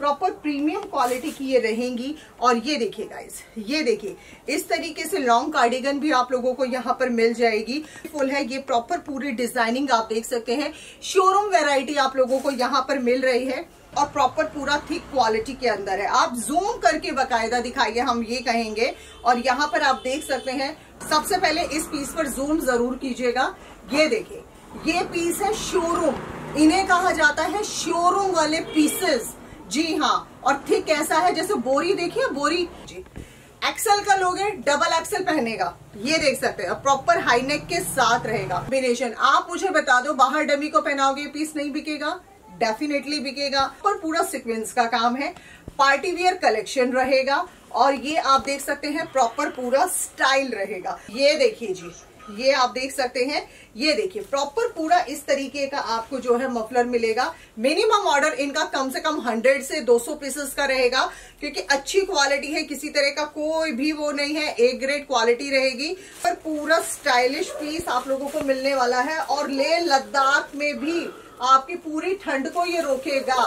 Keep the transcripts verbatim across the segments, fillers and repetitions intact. Proper premium quality की ये रहेंगी। और ये देखिए गाइस, ये देखिए इस तरीके से लॉन्ग कार्डिगन भी आप लोगों को यहाँ पर मिल जाएगी। फुल है ये, प्रॉपर पूरी डिजाइनिंग आप देख सकते हैं। शोरूम वैरायटी आप लोगों को यहाँ पर मिल रही है और प्रॉपर पूरा थिक क्वालिटी के अंदर है। आप जूम करके बाकायदा दिखाइए, हम ये कहेंगे। और यहाँ पर आप देख सकते हैं, सबसे पहले इस पीस पर जूम जरूर कीजिएगा। ये देखिए ये पीस है शोरूम, इन्हें कहा जाता है शोरूम वाले पीसेस, जी हाँ। और थिक ऐसा है जैसे बोरी, देखिए बोरी जी। एक्सल का लोगे डबल एक्सल पहनेगा, ये देख सकते हैं। प्रॉपर हाई नेक के साथ रहेगा कॉम्बिनेशन। आप मुझे बता दो बाहर डमी को पहनाओगे पीस नहीं बिकेगा? डेफिनेटली बिकेगा। पर पूरा सीक्वेंस का काम है, पार्टी वियर कलेक्शन रहेगा। और ये आप देख सकते हैं प्रॉपर पूरा स्टाइल रहेगा। ये देखिए जी, ये आप देख सकते हैं, ये देखिए प्रॉपर पूरा इस तरीके का आपको जो है मफलर मिलेगा। मिनिमम ऑर्डर इनका कम से कम हंड्रेड से दो सौ पीसेस का रहेगा, क्योंकि अच्छी क्वालिटी है, किसी तरह का कोई भी वो नहीं है, ए ग्रेड क्वालिटी रहेगी। पर पूरा स्टाइलिश पीस आप लोगों को मिलने वाला है और लेह लद्दाख में भी आपकी पूरी ठंड को ये रोकेगा।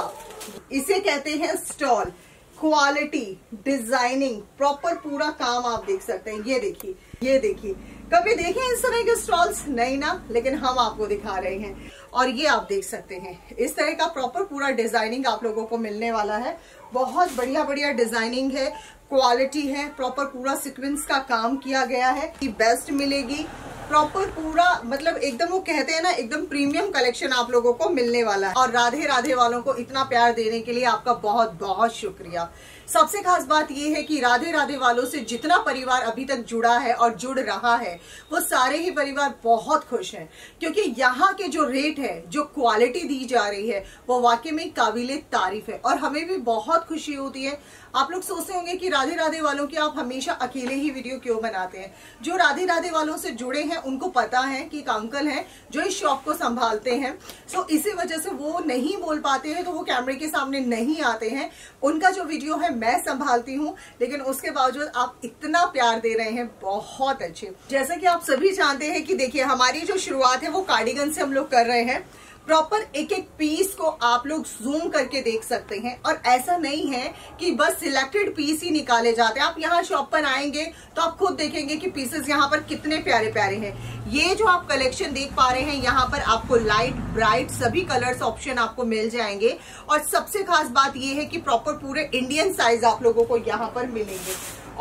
इसे कहते हैं स्टॉल क्वालिटी, डिजाइनिंग, प्रॉपर पूरा काम आप देख सकते हैं। ये देखिए, ये देखिए, कभी देखे इस तरह के स्टॉल्स? नहीं ना, लेकिन हम आपको दिखा रहे हैं। और ये आप देख सकते हैं इस तरह का प्रॉपर पूरा डिजाइनिंग आप लोगों को मिलने वाला है। बहुत बढ़िया बढ़िया डिजाइनिंग है, क्वालिटी है, प्रॉपर पूरा सीक्वेंस का काम किया गया है। ये बेस्ट मिलेगी, प्रॉपर पूरा, मतलब एकदम वो कहते हैं ना, एकदम प्रीमियम कलेक्शन आप लोगों को मिलने वाला है। और राधे राधे वालों को इतना प्यार देने के लिए आपका बहुत बहुत शुक्रिया। सबसे खास बात ये है कि राधे राधे वालों से जितना परिवार अभी तक जुड़ा है और जुड़ रहा है, वो सारे ही परिवार बहुत खुश हैं, क्योंकि यहाँ के जो रेट है, जो क्वालिटी दी जा रही है, वो वाकई में काबिले तारीफ है। और हमें भी बहुत खुशी होती है। आप लोग सोचते होंगे कि राधे राधे वालों की आप हमेशा अकेले ही वीडियो क्यों बनाते हैं। जो राधे राधे वालों से जुड़े हैं उनको पता है कि एक अंकल है जो इस शॉप को संभालते हैं, सो इसी वजह से वो नहीं बोल पाते हैं, तो वो कैमरे के सामने नहीं आते हैं। उनका जो वीडियो है मैं संभालती हूँ, लेकिन उसके बावजूद आप इतना प्यार दे रहे हैं, बहुत अच्छे। जैसा कि आप सभी जानते हैं कि देखिए हमारी जो शुरुआत है वो कार्डिगन से हम लोग कर रहे हैं। प्रॉपर एक एक पीस को आप लोग जूम करके देख सकते हैं। और ऐसा नहीं है कि बस सिलेक्टेड पीस ही निकाले जाते हैं। आप यहाँ शॉप पर आएंगे तो आप खुद देखेंगे कि पीसेस यहाँ पर कितने प्यारे प्यारे हैं। ये जो आप कलेक्शन देख पा रहे हैं, यहाँ पर आपको लाइट, ब्राइट, सभी कलर्स ऑप्शन आपको मिल जाएंगे। और सबसे खास बात ये है कि प्रॉपर पूरे इंडियन साइज आप लोगों को यहाँ पर मिलेंगे।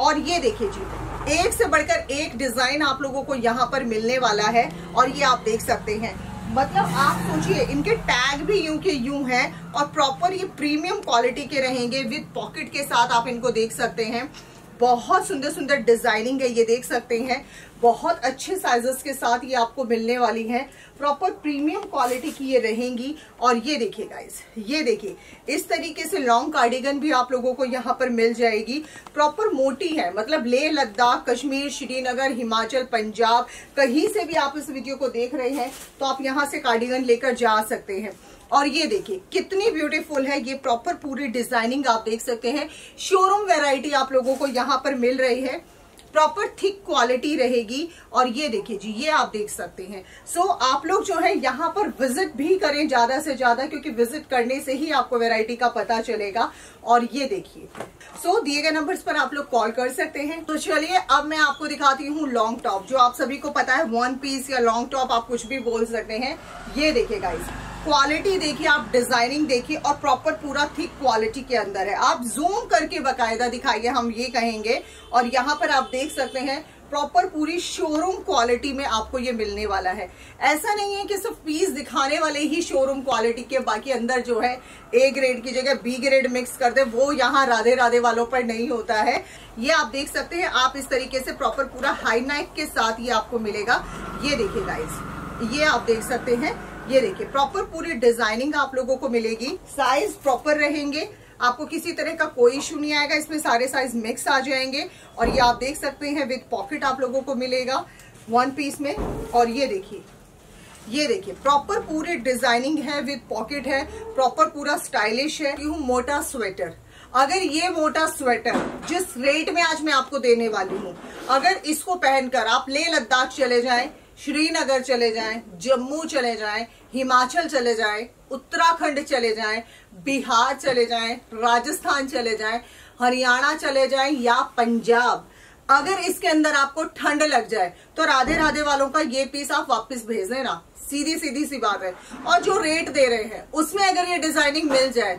और ये देखिए जी, एक से बढ़कर एक डिजाइन आप लोगों को यहाँ पर मिलने वाला है। और ये आप देख सकते हैं, मतलब आप सोचिए इनके टैग भी यूं के यूं है और प्रॉपर ये प्रीमियम क्वालिटी के रहेंगे। विद पॉकेट के साथ आप इनको देख सकते हैं। बहुत सुंदर सुंदर डिजाइनिंग है, ये देख सकते हैं। बहुत अच्छे साइजेस के साथ ये आपको मिलने वाली है। प्रॉपर प्रीमियम क्वालिटी की ये रहेंगी। और ये देखिए गाइस, ये देखिए इस तरीके से लॉन्ग कार्डिगन भी आप लोगों को यहाँ पर मिल जाएगी। प्रॉपर मोटी है, मतलब लेह लद्दाख, कश्मीर, श्रीनगर, हिमाचल, पंजाब, कहीं से भी आप इस वीडियो को देख रहे हैं तो आप यहाँ से कार्डिगन लेकर जा सकते हैं। और ये देखिए कितनी ब्यूटीफुल है, ये प्रॉपर पूरी डिजाइनिंग आप देख सकते हैं। शोरूम वैरायटी आप लोगों को यहाँ पर मिल रही है, प्रॉपर थिक क्वालिटी रहेगी। और ये देखिए जी, ये आप देख सकते हैं। सो so, आप लोग जो है यहाँ पर विजिट भी करें ज़्यादा से ज़्यादा, क्योंकि विजिट करने से ही आपको वैरायटी का पता चलेगा। और ये देखिए, सो so, दिए गए नंबर्स पर आप लोग कॉल कर सकते हैं। तो चलिए अब मैं आपको दिखाती हूँ लॉन्ग टॉप, जो आप सभी को पता है वन पीस या लॉन्ग टॉप आप कुछ भी बोल सकते हैं। ये देखिए गाइस, क्वालिटी देखिए आप, डिजाइनिंग देखिए, और प्रॉपर पूरा थिक क्वालिटी के अंदर है। आप जूम करके बाकायदा दिखाइए, हम ये कहेंगे। और यहाँ पर आप देख सकते हैं प्रॉपर पूरी शोरूम क्वालिटी में आपको ये मिलने वाला है। ऐसा नहीं है कि सिर्फ पीस दिखाने वाले ही शोरूम क्वालिटी के, बाकी अंदर जो है ए ग्रेड की जगह बी ग्रेड मिक्स कर दे, वो यहाँ राधे राधे वालों पर नहीं होता है। ये आप देख सकते हैं, आप इस तरीके से प्रॉपर पूरा हाई नेक के साथ ये आपको मिलेगा। ये देखिए गाइस, ये आप देख सकते हैं, ये देखिए प्रॉपर पूरी डिजाइनिंग आप लोगों को मिलेगी। साइज प्रॉपर रहेंगे, आपको किसी तरह का कोई इशू नहीं आएगा, इसमें सारे साइज मिक्स आ जाएंगे। और ये आप देख सकते हैं विद पॉकेट आप लोगों को मिलेगा वन पीस में। और ये देखिए, ये देखिए प्रॉपर पूरी डिजाइनिंग है, विद पॉकेट है, प्रॉपर पूरा स्टाइलिश है। यूं मोटा स्वेटर, अगर ये मोटा स्वेटर जिस रेट में आज मैं आपको देने वाली हूँ, अगर इसको पहनकर आप लेह लद्दाख चले जाएं, श्रीनगर चले जाएं, जम्मू चले जाएं, हिमाचल चले जाएं, उत्तराखंड चले जाएं, बिहार चले जाएं, राजस्थान चले जाएं, हरियाणा चले जाएं या पंजाब, अगर इसके अंदर आपको ठंड लग जाए तो राधे राधे वालों का ये पीस आप वापस भेज देना। सीधी सीधी सी बात है। और जो रेट दे रहे हैं उसमें अगर ये डिजाइनिंग मिल जाए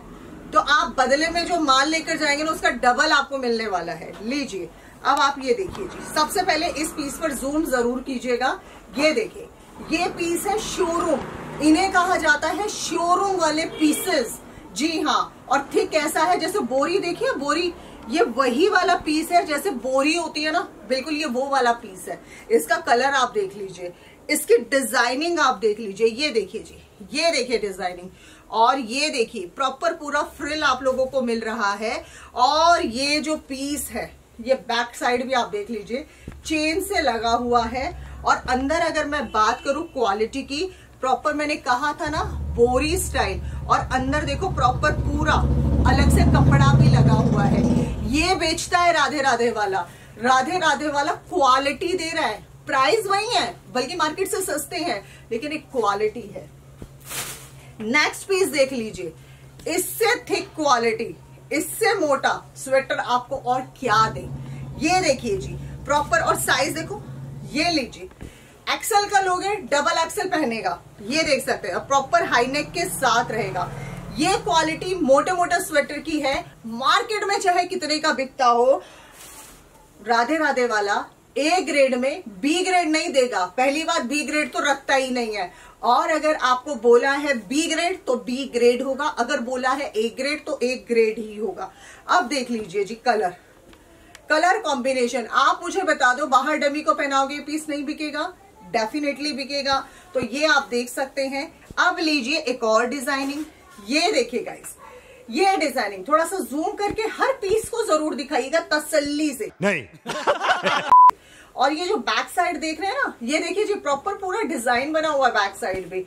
तो आप बदले में जो माल लेकर जाएंगे ना उसका डबल आपको मिलने वाला है। लीजिए अब आप ये देखिए जी, सबसे पहले इस पीस पर जूम जरूर कीजिएगा। ये देखिए, ये पीस है शोरूम, इन्हें कहा जाता है शोरूम वाले पीसेस, जी हाँ। और ठीक ऐसा है जैसे बोरी, देखिए बोरी, ये वही वाला पीस है जैसे बोरी होती है ना, बिल्कुल ये वो वाला पीस है। इसका कलर आप देख लीजिए, इसकी डिजाइनिंग आप देख लीजिए। ये देखिए जी, ये देखिए डिजाइनिंग, और ये देखिए प्रॉपर पूरा फ्रिल आप लोगों को मिल रहा है। और ये जो पीस है ये बैक साइड भी आप देख लीजिए, चेन से लगा हुआ है। और अंदर अगर मैं बात करूं क्वालिटी की, प्रॉपर मैंने कहा था ना बोरी स्टाइल, और अंदर देखो प्रॉपर पूरा अलग से कपड़ा भी लगा हुआ है। ये बेचता है राधे राधे वाला। राधे राधे वाला क्वालिटी दे रहा है, प्राइस वही है बल्कि मार्केट से सस्ते हैं, लेकिन एक क्वालिटी है। नेक्स्ट पीस देख लीजिए, इससे थिक क्वालिटी, इससे मोटा स्वेटर आपको और क्या दे। ये देखिए जी प्रॉपर, और साइज देखो, ये लीजिए एक्सेल का लोगे, डबल एक्सेल पहनेगा, ये देख सकते हैं, प्रॉपर हाई नेक के साथ रहेगा। ये क्वालिटी मोटे मोटे स्वेटर की है। मार्केट में चाहे कितने का बिकता हो, राधे राधे वाला ए ग्रेड में बी ग्रेड नहीं देगा। पहली बात, बी ग्रेड तो रखता ही नहीं है। और अगर आपको बोला है बी ग्रेड तो बी ग्रेड होगा, अगर बोला है ए ग्रेड तो ए ग्रेड ही होगा। अब देख लीजिए जी कलर, कलर कॉम्बिनेशन। आप मुझे बता दो बाहर डमी को पहनाओगे पीस नहीं बिकेगा? डेफिनेटली बिकेगा। तो ये आप देख सकते हैं। अब लीजिए एक और डिजाइनिंग, ये देखिए गाइस, ये डिजाइनिंग थोड़ा सा जूम करके हर पीस को जरूर दिखाइएगा तसल्ली से, नहीं। और ये जो बैक साइड देख रहे हैं ना, ये देखिए जी प्रॉपर पूरा डिजाइन बना हुआ है बैक साइड भी।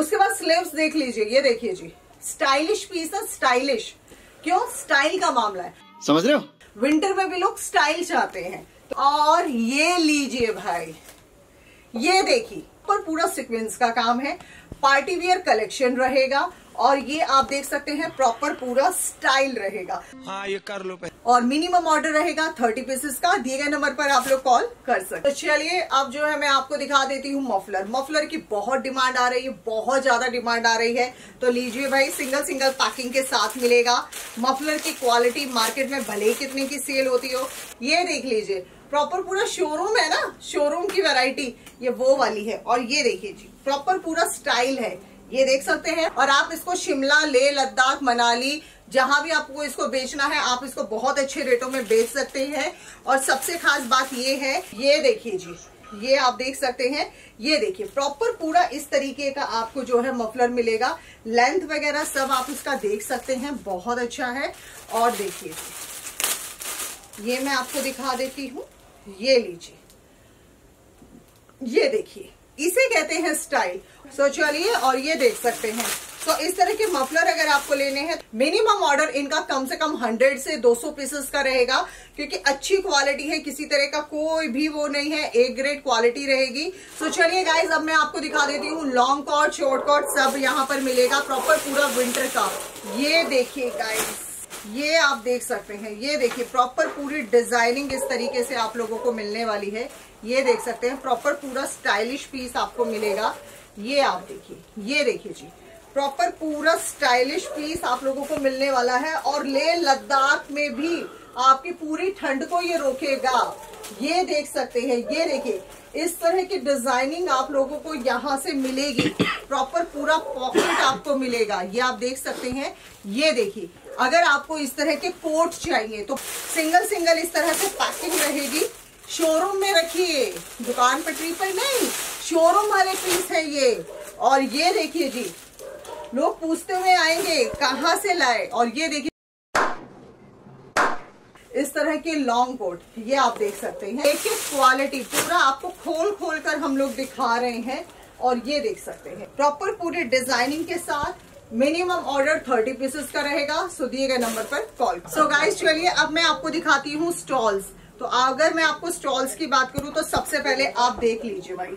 उसके बाद स्लीव्स देख लीजिए, ये देखिए जी स्टाइलिश पीस है। स्टाइलिश क्यों? स्टाइल का मामला है, समझ रहे हो? विंटर में भी लोग स्टाइल चाहते हैं। और ये लीजिए भाई, ये देखिए पर पूरा सीक्वेंस का काम है, पार्टी वियर कलेक्शन रहेगा। और ये आप देख सकते हैं प्रॉपर पूरा स्टाइल रहेगा। हाँ ये कर लो। और मिनिमम ऑर्डर रहेगा थर्टी पीसेस का। दिए गए नंबर पर आप लोग कॉल कर सकते। तो चलिए अब जो है मैं आपको दिखा देती हूँ मफलर। मफलर की बहुत डिमांड आ रही है, बहुत ज्यादा डिमांड आ रही है। तो लीजिए भाई, सिंगल सिंगल पैकिंग के साथ मिलेगा। मफलर की क्वालिटी मार्केट में भले ही कितने की सेल होती हो, ये देख लीजिए प्रॉपर पूरा शोरूम है ना, शोरूम की वैरायटी ये वो वाली है। और ये देखिए जी प्रॉपर पूरा स्टाइल है, ये देख सकते हैं। और आप इसको शिमला, लेह, लद्दाख, मनाली, जहां भी आपको इसको बेचना है आप इसको बहुत अच्छे रेटों में बेच सकते हैं। और सबसे खास बात ये है, ये देखिए जी, ये आप देख सकते हैं, ये देखिए प्रॉपर पूरा इस तरीके का आपको जो है मफलर मिलेगा। लेंथ वगैरह सब आप इसका देख सकते हैं, बहुत अच्छा है। और देखिए ये मैं आपको दिखा देती हूँ, ये लीजिए, ये देखिए, इसे कहते हैं स्टाइल। सो चलिए, और ये देख सकते हैं। सो इस तरह के मफलर अगर आपको लेने हैं, मिनिमम ऑर्डर इनका कम से कम हंड्रेड से दो सौ पीसेस का रहेगा, क्योंकि अच्छी क्वालिटी है, किसी तरह का कोई भी वो नहीं है, ए ग्रेड क्वालिटी रहेगी। सो चलिए गाइज, अब मैं आपको दिखा देती हूँ लॉन्ग कॉट, शॉर्ट कॉट सब यहाँ पर मिलेगा, प्रॉपर पूरा विंटर का। ये देखिए गाइज, ये आप देख सकते हैं, ये देखिए प्रॉपर पूरी डिजाइनिंग इस तरीके से आप लोगों को मिलने वाली है। ये देख सकते हैं प्रॉपर पूरा स्टाइलिश पीस आपको मिलेगा। ये आप देखिए, ये देखिए जी प्रॉपर पूरा स्टाइलिश पीस आप लोगों को मिलने वाला है। और लेह लद्दाख में भी आपकी पूरी ठंड को ये रोकेगा। ये देख सकते हैं, ये देखिए इस तरह की डिजाइनिंग आप लोगों को यहाँ से मिलेगी, प्रॉपर पूरा पॉकेट आपको मिलेगा। ये आप देख सकते हैं। ये देखिए, अगर आपको इस तरह के कोट चाहिए तो सिंगल सिंगल इस तरह से पैकिंग रहेगी। शोरूम में रखिए, दुकान पटरी पर नहीं, शोरूम वाले पीस है ये। और ये देखिए जी, लोग पूछते हुए आएंगे कहाँ से लाए। और ये देखिए इस तरह के लॉन्ग कोट, ये आप देख सकते हैं। एक एक क्वालिटी पूरा आपको खोल खोल कर हम लोग दिखा रहे हैं। और ये देख सकते हैं प्रॉपर पूरे डिजाइनिंग के साथ, मिनिमम ऑर्डर थर्टी पीसेस का रहेगा। सो दिए गए नंबर पर कॉल। सो गाइस चलिए, अब मैं आपको दिखाती हूँ स्टॉल्स। तो अगर मैं आपको स्टॉल्स की बात करूँ तो सबसे पहले आप देख लीजिए भाई,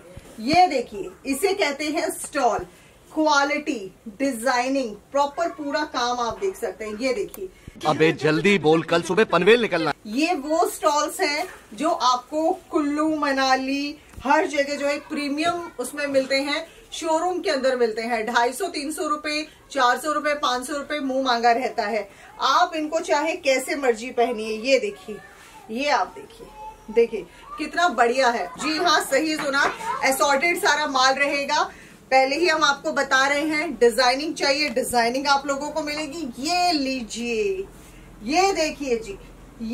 ये देखिए, इसे कहते हैं स्टॉल। क्वालिटी, डिजाइनिंग, प्रॉपर पूरा काम आप देख सकते हैं। ये देखिए, अबे जल्दी बोल, कल सुबह पनवेल निकलना। ये वो स्टॉल्स हैं जो आपको कुल्लू मनाली हर जगह जो है प्रीमियम उसमें मिलते हैं, शोरूम के अंदर मिलते हैं। ढाई सौ तीन सौ रुपए, चार सौ रुपए, पांच सौ रुपए मुंह मांगा रहता है। आप इनको चाहे कैसे मर्जी पहनिए। ये देखिए, ये आप देखिए, देखिए कितना बढ़िया है। जी हाँ, सही सुना, असॉर्टेड सारा माल रहेगा। पहले ही हम आपको बता रहे हैं, डिजाइनिंग चाहिए, डिजाइनिंग आप लोगों को मिलेगी। ये लीजिए, ये देखिए जी,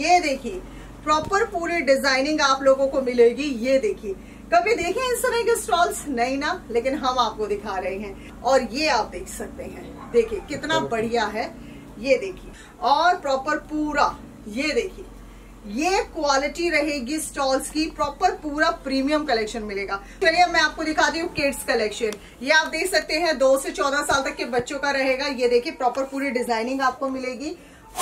ये देखिए प्रॉपर पूरी डिजाइनिंग आप लोगों को मिलेगी। ये देखिए, कभी देखे इस तरह के स्टॉल्स? नहीं ना, लेकिन हम आपको दिखा रहे हैं। और ये आप देख सकते हैं, देखिए कितना बढ़िया है। ये देखिए, और प्रॉपर पूरा, ये देखिए, ये क्वालिटी रहेगी स्टॉल्स की, प्रॉपर पूरा प्रीमियम कलेक्शन मिलेगा। चलिए मैं आपको दिखाती हूँ किड्स कलेक्शन। ये आप देख सकते हैं दो से चौदह साल तक के बच्चों का रहेगा। ये देखिए प्रॉपर पूरी डिजाइनिंग आपको मिलेगी,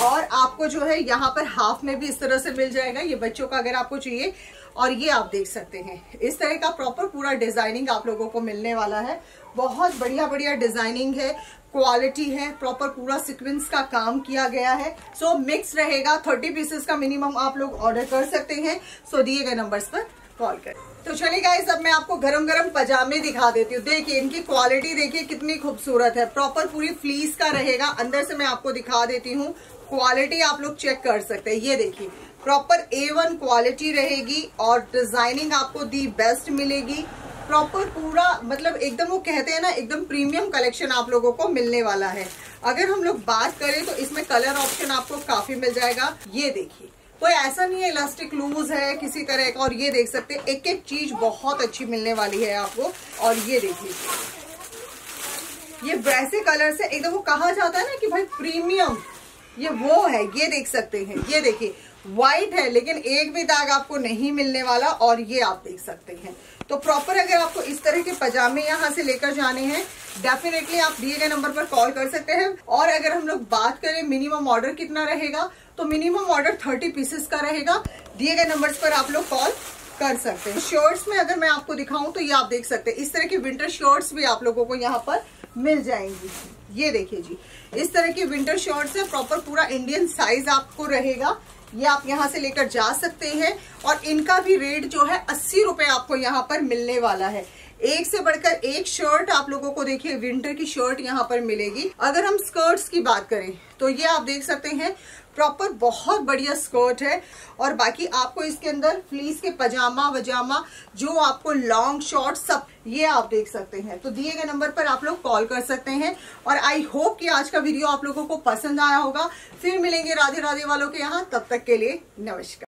और आपको जो है यहाँ पर हाफ में भी इस तरह से मिल जाएगा, ये बच्चों का अगर आपको चाहिए। और ये आप देख सकते हैं, इस तरह का प्रॉपर पूरा डिजाइनिंग आप लोगों को मिलने वाला है। बहुत बढ़िया बढ़िया डिजाइनिंग है, क्वालिटी है, प्रॉपर पूरा सीक्वेंस का काम किया गया है। सो so, मिक्स रहेगा, थर्टी पीसेस का मिनिमम आप लोग ऑर्डर कर सकते हैं। सो so, दिए गए नंबर्स पर कॉल करें। तो चलिए गाइस, अब मैं आपको गरम गरम पजामे दिखा देती हूँ। देखिए इनकी क्वालिटी, देखिए कितनी खूबसूरत है, प्रॉपर पूरी फ्लीस का रहेगा। अंदर से मैं आपको दिखा देती हूँ, क्वालिटी आप लोग चेक कर सकते हैं। ये देखिए प्रॉपर ए वन क्वालिटी रहेगी, और डिजाइनिंग आपको दी बेस्ट मिलेगी। प्रॉपर पूरा, मतलब एकदम वो कहते हैं ना, एकदम प्रीमियम कलेक्शन आप लोगों को मिलने वाला है। अगर हम लोग बात करें तो इसमें कलर ऑप्शन आपको काफी मिल जाएगा। ये देखिए, कोई ऐसा नहीं है इलास्टिक लूज है किसी तरह का। और ये देख सकते हैं, एक एक चीज बहुत अच्छी मिलने वाली है आपको। और ये देखिए, ये वैसे कलर से एकदम वो कहा जाता है ना कि भाई प्रीमियम, ये वो है। ये देख सकते हैं, ये देखिए व्हाइट है, लेकिन एक भी दाग आपको नहीं मिलने वाला। और ये आप देख सकते हैं। तो प्रॉपर अगर आपको इस तरह के पजामे यहाँ से लेकर जाने हैं, डेफिनेटली आप दिए गए नंबर पर कॉल कर सकते हैं। और अगर हम लोग बात करें मिनिमम ऑर्डर कितना रहेगा, तो मिनिमम ऑर्डर थर्टी पीसेस का रहेगा। दिए गए नंबर्स पर आप लोग कॉल कर सकते हैं। शर्ट्स में अगर मैं आपको दिखाऊं तो ये आप देख सकते हैं, इस तरह की विंटर शर्ट्स भी आप लोगों को यहाँ पर मिल जाएंगी। ये देखिए जी, इस तरह की विंटर शर्ट्स है, प्रॉपर पूरा इंडियन साइज आपको रहेगा। ये आप यहाँ से लेकर जा सकते हैं। और इनका भी रेट जो है अस्सी रुपए आपको यहाँ पर मिलने वाला है। एक से बढ़कर एक शर्ट आप लोगों को, देखिए विंटर की शर्ट यहाँ पर मिलेगी। अगर हम स्कर्ट्स की बात करें तो ये आप देख सकते हैं, प्रॉपर बहुत बढ़िया स्कर्ट है। और बाकी आपको इसके अंदर फ्लीस के पजामा वजामा, जो आपको लॉन्ग शॉर्ट, सब ये आप देख सकते हैं। तो दिए गए नंबर पर आप लोग कॉल कर सकते हैं। और आई होप कि आज का वीडियो आप लोगों को पसंद आया होगा। फिर मिलेंगे राधे राधे वालों के यहाँ, तब तक के लिए नमस्कार।